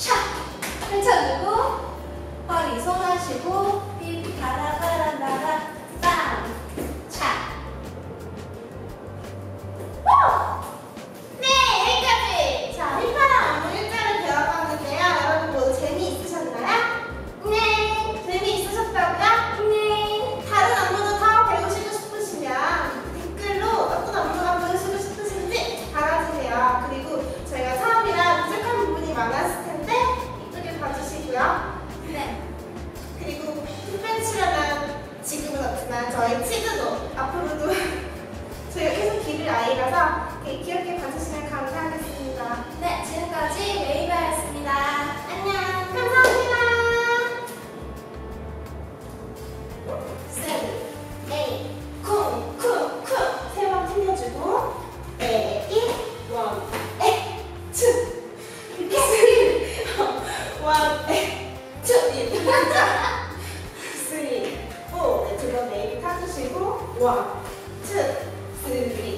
차 펼쳐주고 허리 손 하시고 3, 4, 왼쪽 번 매일 타주시고 1, 2, 3